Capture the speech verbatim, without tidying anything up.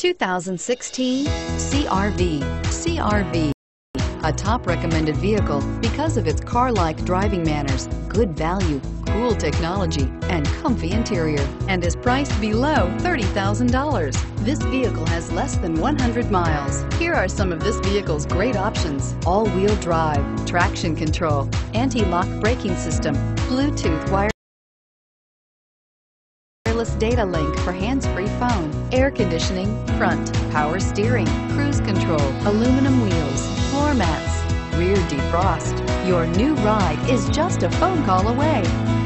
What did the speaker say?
two thousand sixteen C R V. C R V, a top recommended vehicle because of its car-like driving manners, good value, cool technology, and comfy interior, and is priced below thirty thousand dollars. This vehicle has less than one hundred miles. Here are some of this vehicle's great options: all-wheel drive, traction control, anti-lock braking system, Bluetooth wire data link for hands-free phone, air conditioning, front, power steering, cruise control, aluminum wheels, floor mats, rear defrost. Your new ride is just a phone call away.